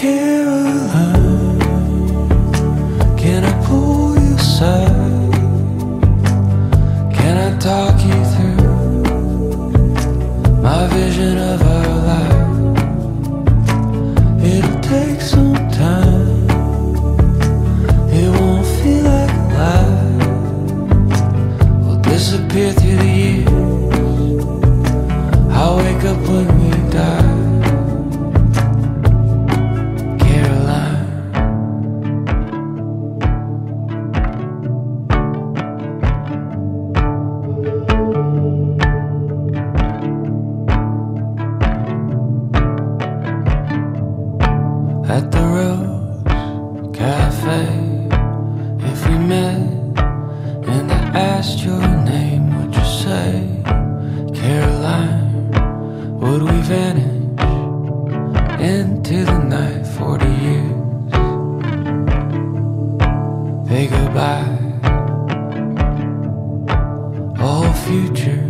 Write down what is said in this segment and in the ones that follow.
Caroline, can I pull you aside? Can I talk you through my vision of our life? It'll take some time, it won't feel like life. We'll disappear through the years, I'll wake up when we die. At the Rose Café, if we met and I asked your name, would you say, Caroline? Would we vanish into the night? 40 years, they go by, a whole future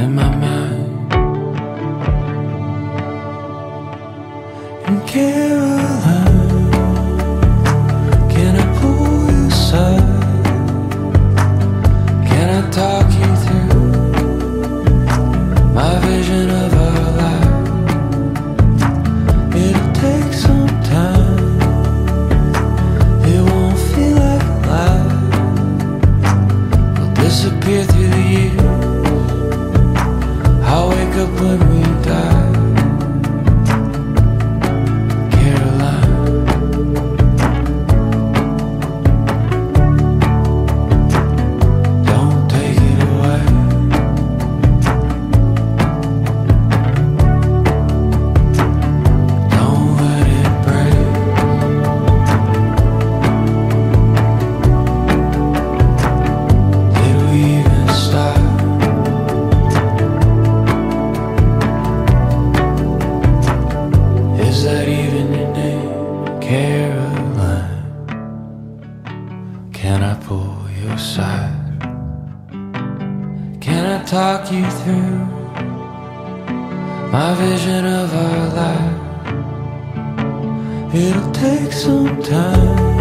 in my mind. Caroline, can I pull you aside? Can I talk you through my vision of our life? It'll take some time, it won't feel like life. We'll disappear through the years, I'll wake up when we die. Is that even your name, Caroline? Can I pull you aside? Can I talk you through my vision of our life? It'll take some time,